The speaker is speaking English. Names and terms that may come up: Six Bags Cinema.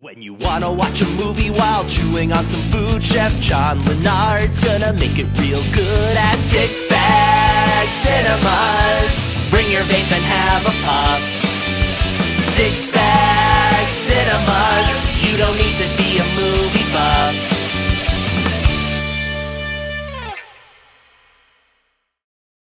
When you wanna watch a movie while chewing on some food, Chef John Lennard's gonna make it real good at Six Bags Cinemas. Bring your vape and have a puff. Six Bags.